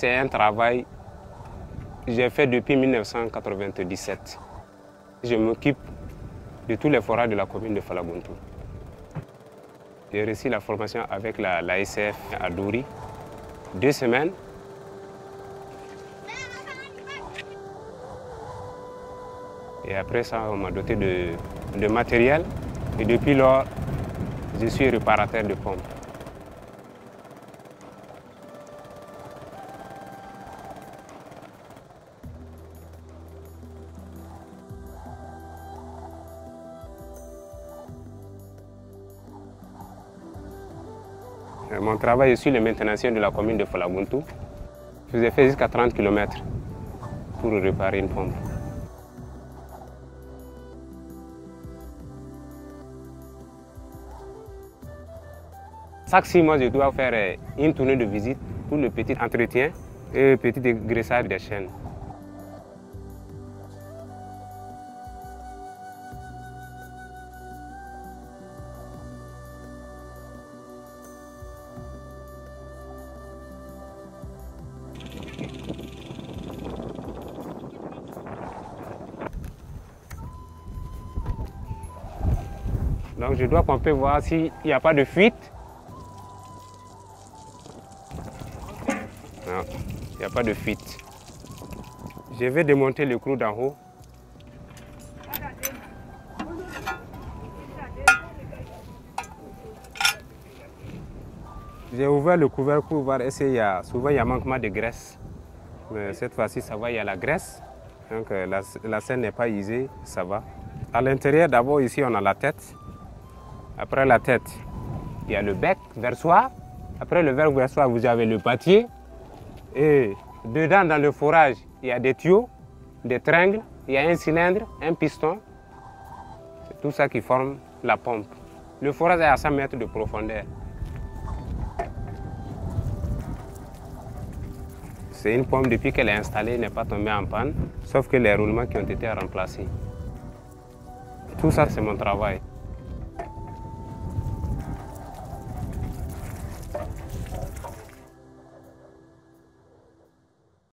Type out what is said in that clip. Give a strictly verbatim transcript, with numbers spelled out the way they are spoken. C'est un travail que j'ai fait depuis mille neuf cent quatre-vingt-dix-sept. Je m'occupe de tous les forages de la commune de Falagountou. J'ai réussi la formation avec la, la S F à Doury, deux semaines. Et après ça, on m'a doté de, de matériel. Et depuis lors, je suis réparateur de pompes. Mon travail, je suis le maintenancier de la commune de Falagountou. Je vous ai fait jusqu'à trente kilomètres pour réparer une pompe. Chaque six mois, je dois faire une tournée de visite pour le petit entretien et le petit dégraissage des chaînes. Donc je dois qu'on peut voir s'il n'y a pas de fuite. Non, il n'y a pas de fuite. Je vais démonter le clou d'en haut. J'ai ouvert le couvert pour voir essayer. Il y a, souvent il y a manquement de graisse. Mais cette fois-ci, ça va, il y a la graisse. Donc la, la scène n'est pas usée, ça va. À l'intérieur, d'abord ici, on a la tête. Après la tête, il y a le bec versoir. Après le bec versoir, vous avez le pâtier. Et dedans, dans le forage, il y a des tuyaux, des tringles, il y a un cylindre, un piston. C'est tout ça qui forme la pompe. Le forage est à cent mètres de profondeur. C'est une pompe, depuis qu'elle est installée, elle n'est pas tombée en panne, sauf que les roulements qui ont été remplacés. Tout ça, c'est mon travail.